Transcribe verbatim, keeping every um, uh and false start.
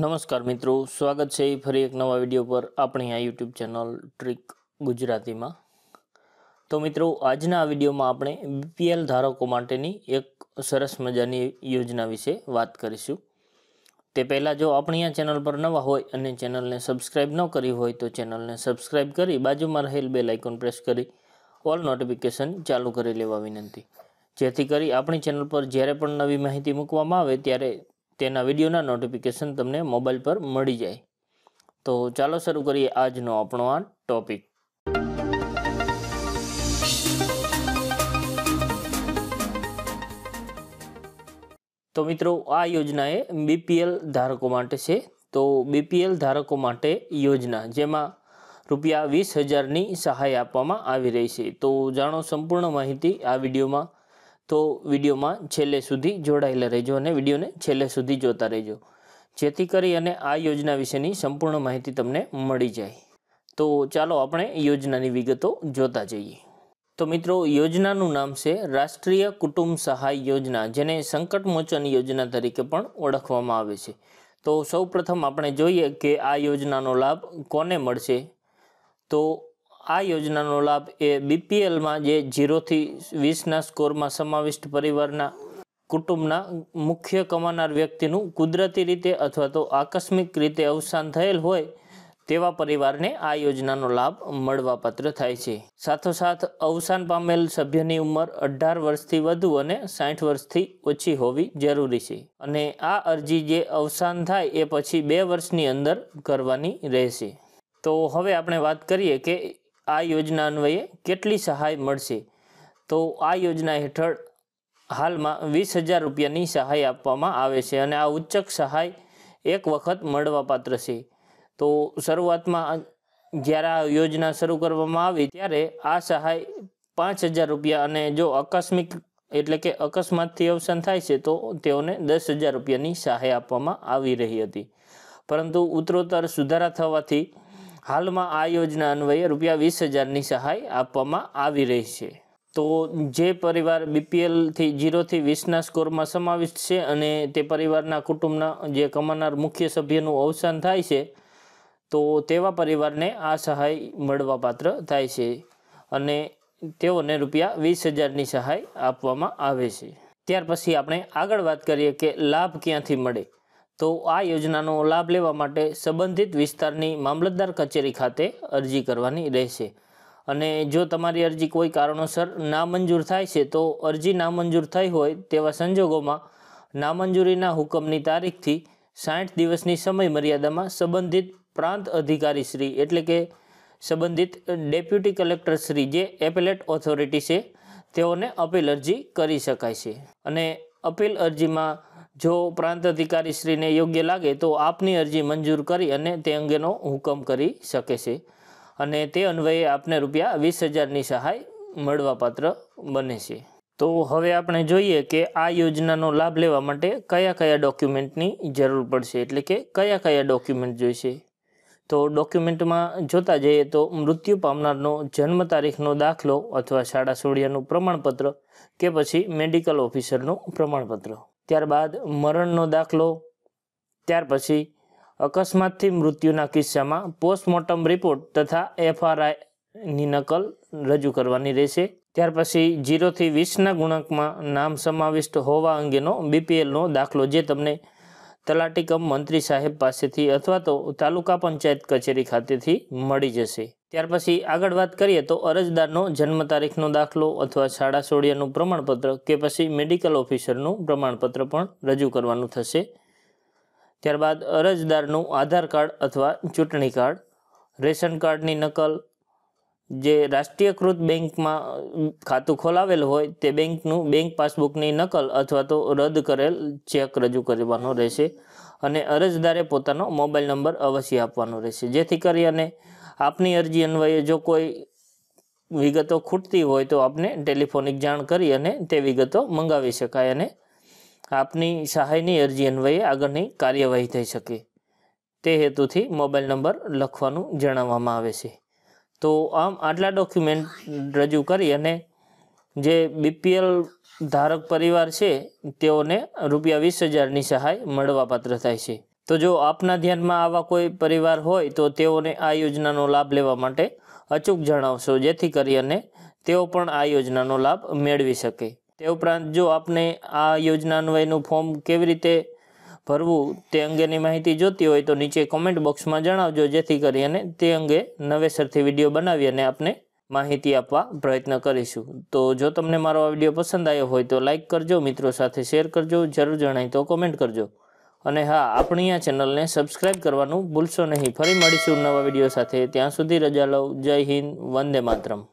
नमस्कार मित्रों, स्वागत है फरी एक नवा वीडियो पर अपनी आ यूट्यूब चैनल ट्रिक गुजराती में। तो मित्रों, आजना विडियो में आपणे बीपीएल धारकों माटेनी एक सरस मजानी योजना विषे बात करीशुं। ते पहला जो अपनी आ चैनल पर नवा होय अने चैनल ने सब्सक्राइब न करी होय तो चैनल ने सब्सक्राइब करी बाजू में रहेल बेल आइकॉन प्रेस करी ऑल नोटिफिकेशन चालू करी लेवा विनंती, जेथी करी आपणी चैनल पर ज्यारे पण नवी माहिती मूकवामां आवे त्यारे तेना वीडियोना नोटिफिकेशन तमने मोबाइल पर मळी जाए। तो चालो शुरू करिए आजनो आपणो आ टॉपिक। तो मित्रों, आ योजना ए बीपीएल धारकों माटे छे। तो बीपीएल धारकों माटे योजना जेमां रूपिया वीस हज़ार नी सहाय आपवामां आवी रही छे। तो जाणो संपूर्ण माहिती आ विडियोमां। तो विडियो में छेल्ले सुधी जोड़ायेला रहो और विडियो ने छेल्ले सुधी जोता रहो, जेथी करी अने आ योजना विशेनी संपूर्ण माहिती तमने मळी जाए। तो चालो अपने योजना नी विगतो जोता जाइए। तो मित्रों, योजनानुं नाम छे राष्ट्रीय कुटुंब सहाय योजना, जेने संकटमोचन योजना तरीके पण ओळखवामां आवे छे। तो सौ प्रथम आपणे जोईए कि आ योजनानो लाभ कोने मळशे। तो आ योजनानो लाभ ए बीपीएल में जे जीरो थी वीस ना स्कोर में समाविष्ट परिवारना कुटुंबना मुख्य कमानार व्यक्तिनु कुदरती रीते अथवा तो आकस्मिक रीते अवसान थयेल होय तेवा परिवार ने आ योजनानो लाभ मळवापात्र थाय छे। साथोसाथ अवसान पामेल सभ्यनी उंमर अठार वर्षथी वधु अने साठ वर्षथी ओછી होवी जरूरी छे अने आ अरजी जे अवसान थाय ए पछी बे वर्षनी अंदर करवानी रहेशे। तो हवे आपणे वात करीए के आ योजना अन्वये केटली सहाय मळशे। तो आ योजना हेठळ हाल में वीस हज़ार रुपयानी सहाय आपवामां आवे छे अने आ उच्चक सहाय एक वखत मळवापात्र छे। तो शुरुआत में ज्यारे आ योजना शुरू करवामां आवी त्यारे आ सहाय पांच हज़ार रुपया अने जो आकस्मिक एटले के अकस्मातथी अवसान थाय छे तो तेओने दस हज़ार रुपयानी सहाय आपवामां आवी रही हती, परंतु उत्तरोत्तर सुधारा थवाथी हाल में आ योजना अन्वये रुपया वीस हज़ार सहाय आपवामां आवी रही छे। तो जे परिवार बीपीएल थी जीरो थी वीस ना स्कोर में समाविष्ट छे अने ते परिवारना कुटुंबना जे कमानार मुख्य सभ्यनु अवसान थाय छे तो तेवा परिवारने आ सहाय मळवापात्र थाय छे अने तेओने रुपया वीस हज़ार सहाय आपवामां आवे छे। त्यार पछी आपणे आगळ वात करीए के लाभ क्यांथी मळे। तो आ योजनानो लाभ लेवा माटे संबंधित विस्तारनी मामलतदार कचेरी खाते अरजी करवानी रहेशे अने जो तमारी अरजी कोई कारणोसर नामंजूर थाय छे तो अरजी नामंजूर थई होय तेवा संजोगोमां नामंजूरीना हुकमनी तारीखथी साठ दिवसनी समय मर्यादामां संबंधित प्रांत अधिकारी श्री एटले के संबंधित डेप्यूटी कलेक्टर श्री जे एपेलेट ऑथोरिटी छे तेओने अपील अरजी करी शकाय छे अने अपील अरजीमां जो प्रांत अधिकारी श्री ने योग्य लगे तो आपनी अरजी मंजूर करी अने ते अंगेनो हुकम करी शके छे अने ते अन्वये आपने रुपया वीस हज़ार नी सहाय मळवापात्र बने छे। तो हवे आपणे जोईए के आ योजनानो लाभ लेवा माटे कया कया डॉक्यूमेंटनी जरूर पड़शे, एटले के कया कया डॉक्यूमेंट जोईशे। तो डॉक्यूमेंट में जोता जाइए तो मृत्यु पामनारनो जन्म तारीखनो दाखलो अथवा शाळा सोडियानुं प्रमाणपत्र के पछी मेडिकल ऑफिसरनुं प्रमाणपत्र, त्यारबाद मरणनो दाखलो, त्यार पछी अकस्मातथी मृत्युना किस्सामां पोस्टमोर्टम रिपोर्ट तथा एफआरआईनी नकल रजू करवानी रहेशे। त्यार पछी जीरो थी वीस ना गुणांकमां नाम समाविष्ट होवा अंगेनो बीपीएलनो दाखलो जे तमने तलाटी कम मंत्री साहेब पासेथी अथवा तो तालुका पंचायत कचेरी खातेथी मळी जशे। त्यार पछी आगळ वात करीए तो अरजदारनो जन्म तारीखनो दाखलो अथवा शाळा सोडियानुं प्रमाणपत्र के पछी मेडिकल ऑफिसरनुं प्रमाणपत्र पण रजू करवानुं थशे। त्यारबाद अरजदारनुं आधार कार्ड अथवा चूंटणी कार्ड, रेशन कार्डनी नकल, जे राष्ट्रीयकृत बैंक में खातु खोलावेल होय ते बेंकनु बेंक पासबुकनी नकल अथवा तो रद्द करेल चेक रजू करवानो रहेशे अने अरजदारे पोतानो मोबाइल नंबर अवश्य आपवानो रहेशे, जेथी करीने आपनी अरजी अन्वये जो कोई विगतो खूटती होय तो आपने टेलिफोनिक जाण करी अने ते विगतो मंगावी शकाय अने आपनी सहायनी अरजी अन्वये आगळनी कार्यवाही थई शके ते हेतुथी मोबाइल नंबर लखवानुं जणाववामां आवे छे। तो आम आटला डॉक्यूमेंट रजू करी अने जे बीपीएल धारक परिवार छे तेओने रुपया वीस हज़ार नी सहाय मळवापात्र थाय छे। तो जो आपना ध्यान में आवा कोई परिवार होय तो तेओने आ योजनानो लाभ लेवा माटे अचूक जणावशो, जेथी करीने तेओ पण आ योजनानो लाभ मेळवी शके। ते उपरांत जो आपने आ योजना अन्वयनु फॉर्म केवी रीते भरवू ते अंगेनी माहिती जोती होय तो नीचे कमेंट बॉक्स में जणावजो, जेथी करीने ते अंगे नवेसरथी विडियो बनावी अने आपने माहिती आपवा प्रयत्न करीशुं। तो जो तमने मारो आ विडियो पसंद आयो होय तो लाइक करजो, मित्रों साथे शेर करजो, जरूर जणाय तो कमेंट करजो अने हाँ अपनी आ चेनल ने सब्सक्राइब करवानुं भूलशो नहीं। फरी मळीशुं नवा विडियो साथे, त्यां सुधी रजा लो। जय हिंद, वंदे मातरम।